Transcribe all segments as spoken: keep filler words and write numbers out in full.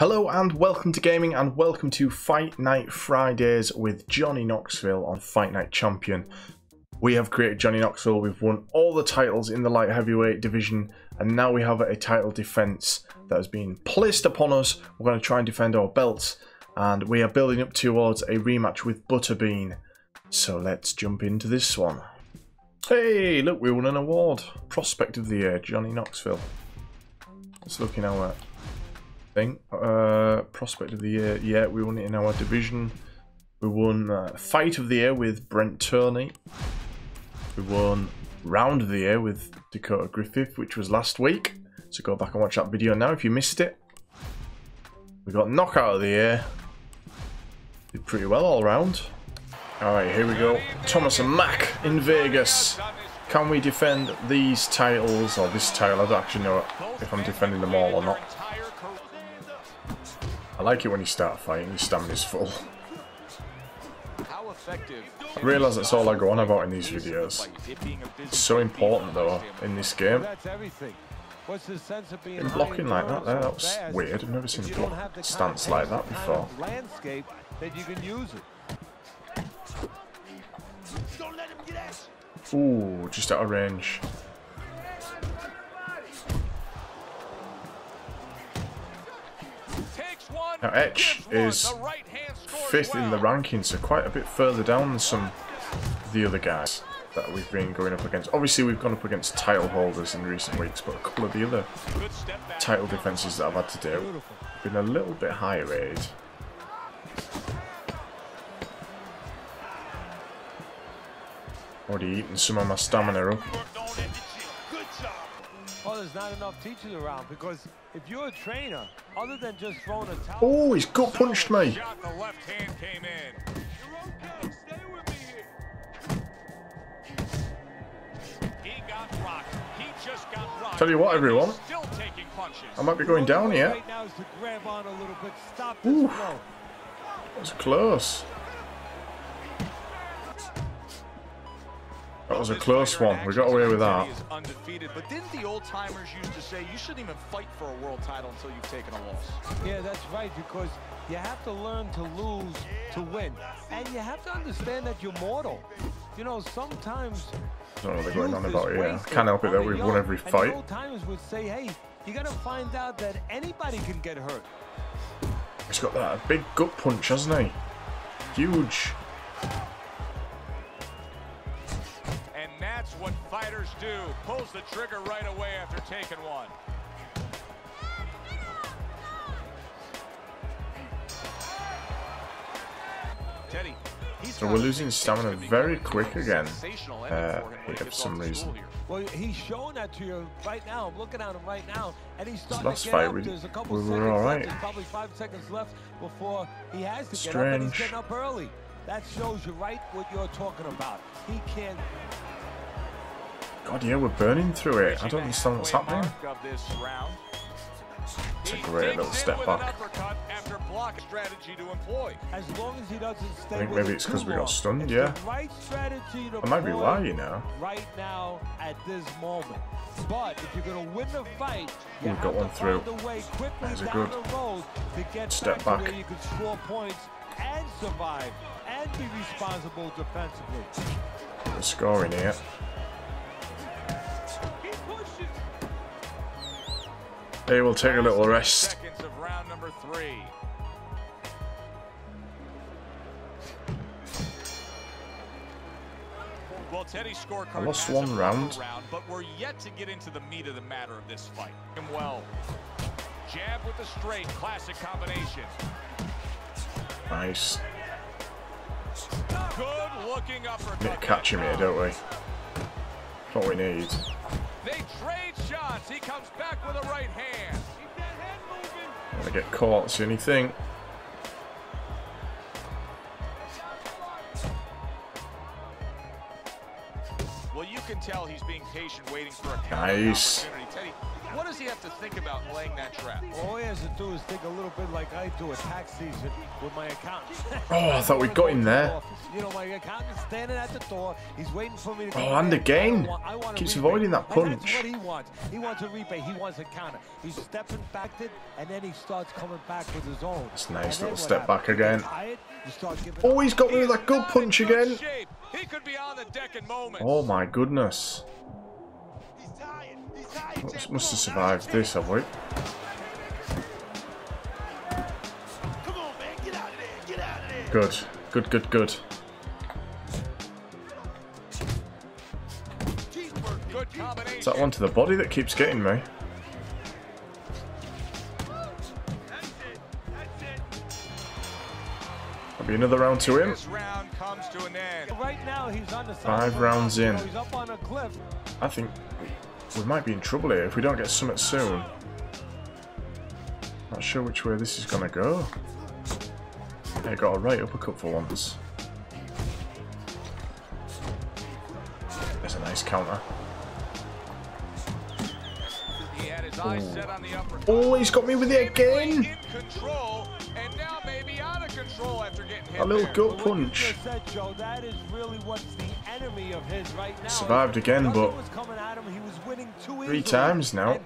Hello and welcome to gaming, and welcome to Fight Night Fridays with Johnny Knoxville on Fight Night Champion. We have created Johnny Knoxville. We've won all the titles in the light heavyweight division, and now we have a title defense that has been placed upon us. We're going to try and defend our belts, and we are building up towards a rematch with Butterbean. So let's jump into this one. Hey, look, we won an award. Prospect of the Year, Johnny Knoxville. Let's look in our thing. Uh, Prospect of the Year, yeah, we won it in our division. We won uh, Fight of the Year with Brent Turney. We won Round of the Year with Dakota Griffith, which was last week. So go back and watch that video now if you missed it. We got Knockout of the Year. Did pretty well all round. Alright, here we go. Thomas and Mac in Vegas. Can we defend these titles, or this title? I don't actually know if I'm defending them all or not. I like it when you start fighting, your stamina's full. I realise that's all I go on about in these videos. It's so important though in this game. In blocking like that there, that was weird. I've never seen a block stance like that before. Ooh, just out of range. Now Edge is fifth in the rankings, so quite a bit further down than some of the other guys that we've been going up against. Obviously we've gone up against title holders in recent weeks, but a couple of the other title defences that I've had to do have been a little bit higher rated. Already eaten some of my stamina up. Well, there's not enough teachers around, because if you're a trainer, other than just throwing a towel... Oh, he's gut punched me. Tell you what, everyone, I might be going down here. Ooh, that was close. That was a close one. We got away with that. But didn't the old timers used to say you shouldn't even fight for a world title until you've taken a loss? Yeah, that's right, because you have to learn to lose to win. And you have to understand that you're mortal. You know, sometimes I don't know what they're going on about here. I can't help it that we've won every fight. The old timers would say, hey, you gotta find out that anybody can get hurt. He's got that big gut punch, hasn't he? Huge. What fighters do, pulls the trigger right away after taking one. Teddy, he's so we're losing stamina very quick again. Uh, for some reason. Well, he's showing that to you right now. I'm looking at him right now, and he's starting last to get fight, up. We, There's a couple we were all right. Left. Probably five seconds left before he has to Strange. get up, and he's getting up early. That shows you right what you're talking about. He can't. God, yeah, we're burning through it. I don't understand what's happening. It's a great little step back. I think maybe it's because we got stunned, yeah. I might be lying now. We've got one through. There's a good step back. We're scoring here. Hey, we'll take a little rest. Of round number three. Well, Teddy scorecard. I lost one round. round, but we're yet to get into the meat of the matter of this fight. Well, jab with the straight, classic combination. Nice. Good looking uppercut. Need to catch him here, don't we? That's what we need. They trade shots. He comes back with a right hand. Keep that head moving. I'm gonna get caught. See anything? Well, you can tell he's being patient, waiting for a nice opportunity. Teddy, what does he have to think about laying that trap? All he has to do is think a little bit like I do at tax season with my accountant. Oh, I thought we got him there. You know, my accountant's standing at the door. He's waiting for me to oh, and again. I want, I keeps avoiding that punch. That's what he wants. He wants a rebate. He wants a counter. He's stepping back it, and then he starts coming back with his own. It's nice little step back again. Oh, he's got me with that good punch again. He could be on the deck in moments. Oh my goodness. He's tired. He's tired. Must, must have survived this, have we? Come on, man. Get out of there. Get out of there. Good. Good, good, good. Good combination. It's that one to the body that keeps getting me. Be another round to him. Round comes to an end. Right now he's on the side. Five rounds in. He's up on a cliff. I think we might be in trouble here if we don't get something soon. Not sure which way this is going to go. I got a right uppercut for once. There's a nice counter. He had his eyes set on the uppercut. Oh, he's got me with it again. In control, and now maybe out of control after getting hit. A little gut punch. Survived again, but three times now.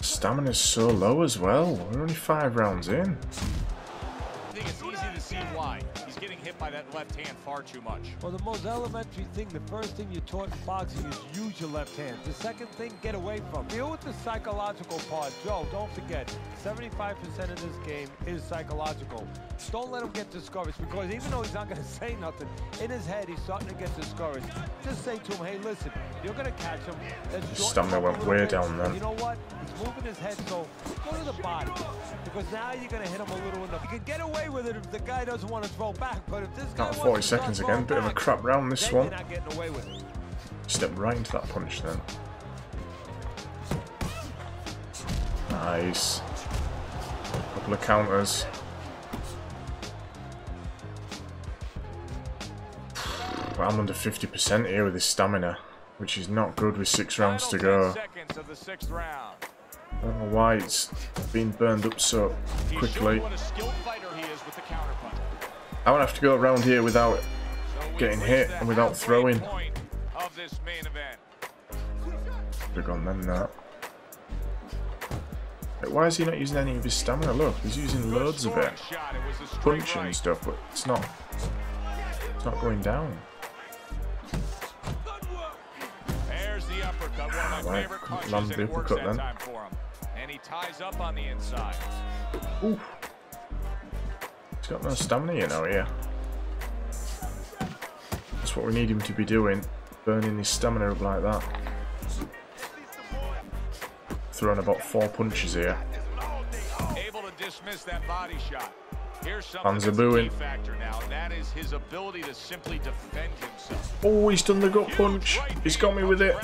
Stamina's so low as well. We're only five rounds in. I think it's easy to see why. He's getting hit by that left hand far too much. Well, the most elementary thing, the first thing you're taught in boxing is use your left hand. The second thing, get away from. Deal with the psychological part. Joe, don't forget, seventy-five percent of this game is psychological. Don't let him get discouraged, because even though he's not going to say nothing, in his head he's starting to get discouraged. Just say to him, hey, listen, you're going to catch him. Stamina went way down then. You know what? He's moving his head, so go to the body, because now you're going to hit him a little enough. You can get away with it if the guy doesn't want to throw back, but if this guy forty seconds again, bit of a crap round this one. Step right into that punch then. Nice. Couple of counters. I'm under fifty percent here with his stamina, which is not good with six rounds to go. I don't know why it's been burned up so quickly. I would have to go around here without getting hit and without throwing. Could have gone then that. Like, why is he not using any of his stamina? Look, he's using loads of it. Punching and stuff, but it's not, it's not going down. Ah, right, couldn't land the uppercut then. And he ties up on the inside. Ooh. He's got no stamina, you know, here. That's what we need him to be doing. Burning his stamina up like that. Throwing about four punches here. Able to dismiss that body shot. Here's something that's a key factor now, and that is his ability to simply defend himself. Oh, he's done the gut punch. He's got me with it.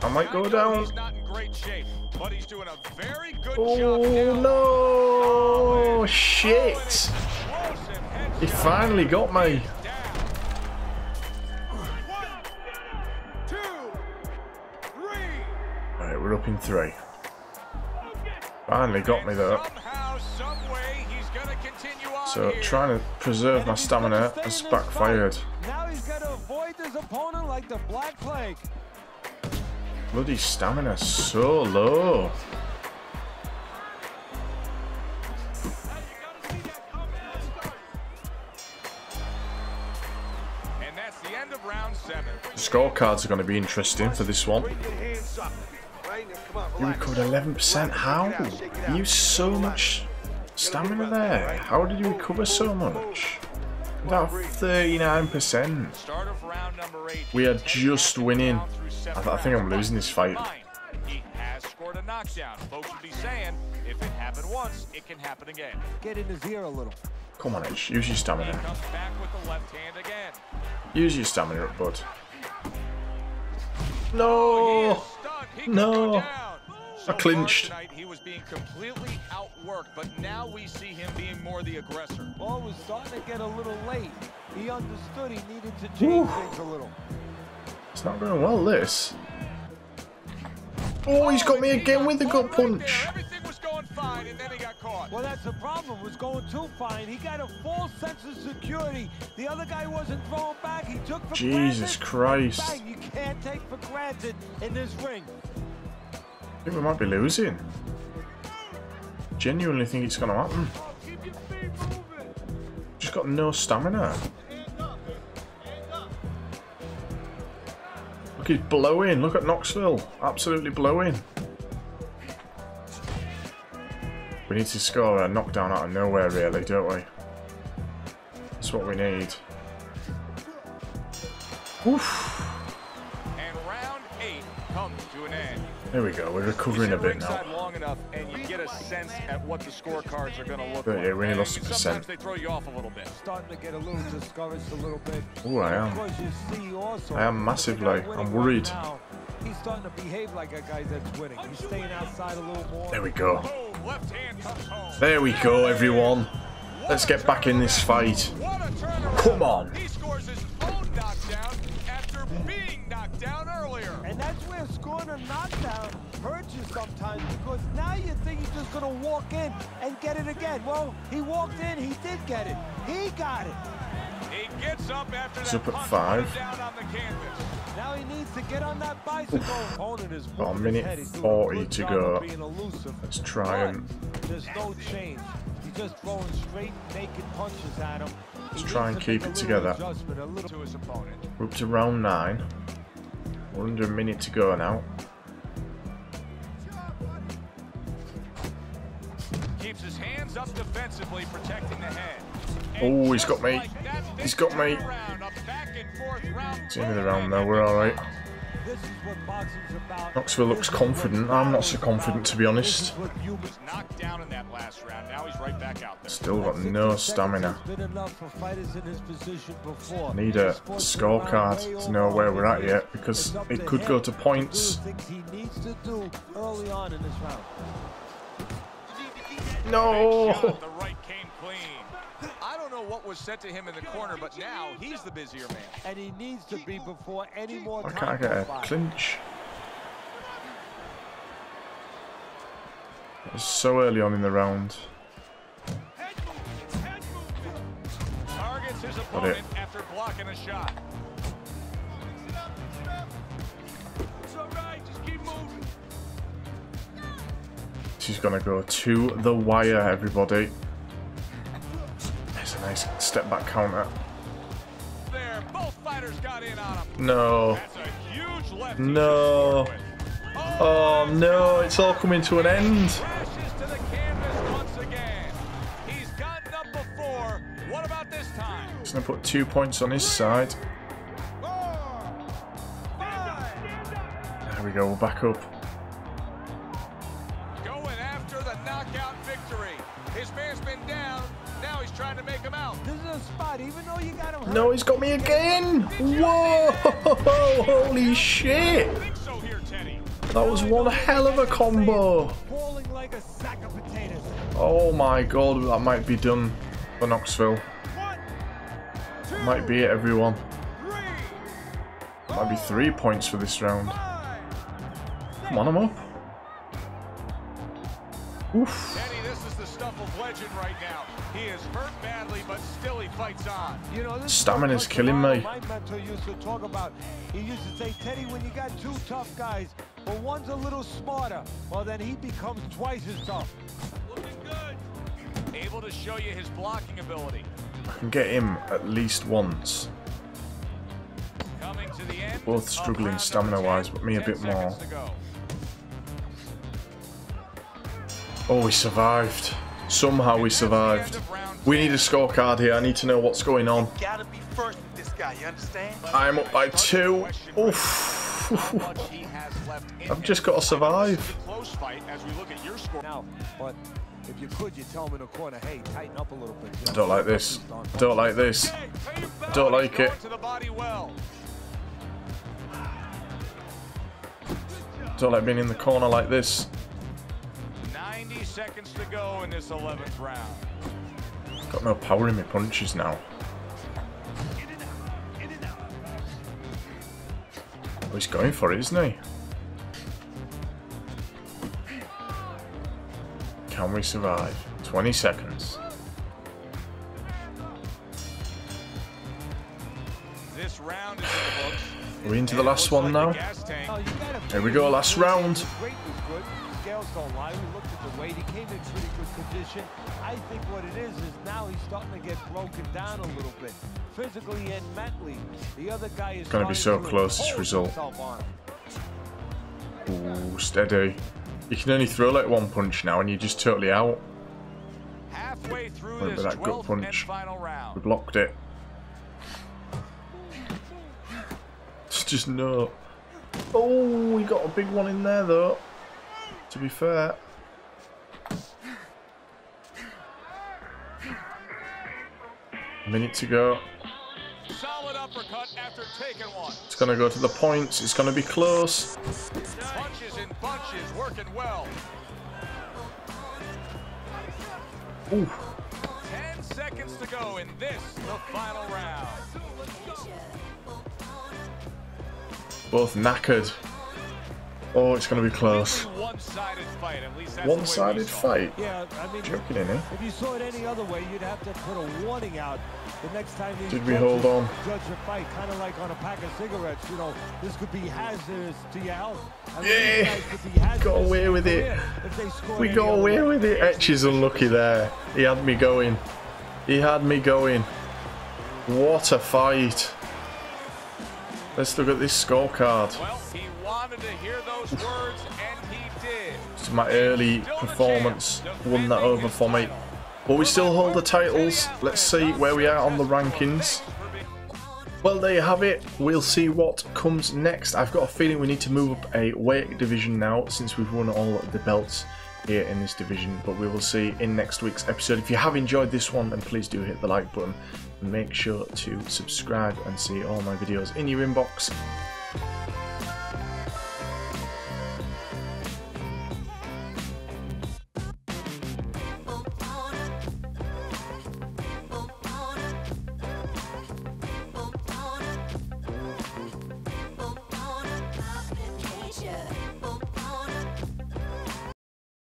I might go down. He's not in great shape, but he's doing a very good job. Oh no! Shit! He finally got me. Alright, we're up in three. Finally got me though. So trying to preserve my stamina has backfired. Now he's got to avoid his opponent like the black plague. Bloody stamina so low. And that's the end of round seven. The scorecards are going to be interesting for this one. You recovered eleven percent. How? You used so much stamina there. How did you recover so much? About thirty-nine percent. We are just winning. I, th I think I'm losing this fight. He has scored a knockdown. Folks would be saying, if it happened once, it can happen again. Get in his ear a little. Come on, Edge. Use your stamina. Comes back with the left hand again. Use your stamina up, bud. No! No! I clinched. He was was being completely outworked, but now we see him being more the aggressor. Ball was starting to get a little late. He understood he needed to change Ooh. things a little. It's not going well, this. Oh, he's got me again with the gut punch. Everything was going fine, and then he got caught. Well, that's the problem. It was going too fine. He got a false sense of security. The other guy wasn't thrown back. He took for granted. Jesus Christ. You can't take for granted in this ring. I think we might be losing. Genuinely think it's going to happen. Just got no stamina. Look, he's blowing. Look at Knoxville. Absolutely blowing. We need to score a knockdown out of nowhere, really, don't we? That's what we need. Oof. And round eight comes to an end. There we go, we're recovering a bit now. Long enough and you get a sense at what the scorecards are going to look like. Yeah, we only lost a percent. They throw you off a little bit. Starting to get a little discouraged a little bit. Oh, I am. I am massively. I'm worried. He's starting to behave like a guy that's winning. He's staying outside a little more. There we go. There we go, everyone. Let's get back in this fight. Come on. He scores his own knockdown after being knocked down earlier. And that's where scoring a knockdown hurts you sometimes, because now you think he's just going to walk in and get it again. Well, he walked in, he did get it. He got it. He gets up after that punch, five. Down on the canvas. Now he needs to get on that bicycle. Opponent is moving. About a minute forty to go. Let's try and... There's no change. Just throwing straight naked punches at him. Let's try and keep it together. We're up to round nine. We're under a minute to go now. Keeps his hands up defensively, protecting the head. Oh, he's got me. He's got me. It's the end of the round though, we're alright. This is what boxing's about. Knoxville looks confident. I'm not so confident, to be honest. Still got no stamina. Need a scorecard to know where we're at yet, because it could go to points. No! What was said to him in the corner, but now he's the busier man, and he needs to be before any more time. I can't get a clinch. That was so early on in the round. Targets his opponent after blocking a shot. It's all right, just keep moving. She's gonna go to the wire, everybody. Nice step back counter. There, both fighters got in on him. No. That's a huge left. No. Oh, oh no, it's all coming to an end. Crashes to the canvas once again. He's gotten up before. What about this time? He's gonna put two points on his side. Four, five. There we go, we're back up. Going after the knockout victory. His man's been down. Now he's trying to make him out. This is a spot, even though you got him hurt. No, he's got me again. Whoa! Holy shit! That was one hell of a combo. Oh my god, that might be done for Knoxville. That might be it, everyone. That might be three points for this round. Come on, I'm up. Oof. Teddy, this is the stuff of legend right now. He is hurt badly, but still he fights on. You know, this stamina's killing me. My mentor used to talk about. He used to say, Teddy, when you got two tough guys, but well, one's a little smarter, well then he becomes twice as tough. Looking good. Able to show you his blocking ability. I can get him at least once. Coming to the end. Both struggling stamina-wise, but me a bit more. Oh, we survived. Somehow we survived. We need a scorecard here. I need to know what's going on. I'm up by two. Oof. I've just got to survive. I don't like this. I don't like this. I don't like it. Don't like being in the corner like this. seconds to go in this eleventh round. Got no power in my punches now. Oh, he's going for it, isn't he? Can we survive? twenty seconds. This round is in the books. Are we into the last one now? Here we go, last round. Don't lie. We looked at the weight. He came in pretty good condition. I think what it is is now he's starting to get broken down a little bit, physically and mentally. The other guy is going to be so close. This result. Ooh, steady. You can only throw like one punch now, and you're just totally out. Halfway through remember this that gut punch. Final round. We blocked it. It's just no. Oh, we got a big one in there though. To be fair. A minute to go. Solid uppercut after taking one. It's going to go to the points. It's going to be close. Punches in bunches, working well. Ooh. Ten seconds to go in this, the final round. Both knackered. Oh, it's going to be close. One-sided fight. At least that's one-sided fight? Yeah, I mean, joking, if, eh? If you saw it any other way, you'd have to put a warning out the next time. Did we hold on? Judge a fight, kind of like on a pack of cigarettes. You know, this could be hazardous to your health. I mean, yeah, got away with it. We got away with it. Edge is unlucky there. He had me going. He had me going. What a fight! Let's look at this scorecard. Well, he wanted to hear those words, and he did. So my early performance won that over for me. But we still hold the titles. Let's see where we are on the rankings. Well, there you have it. We'll see what comes next. I've got a feeling we need to move up a weight division now, since we've won all the belts here in this division. But we will see in next week's episode. If you have enjoyed this one, then please do hit the like button. Make sure to subscribe and see all my videos in your inbox.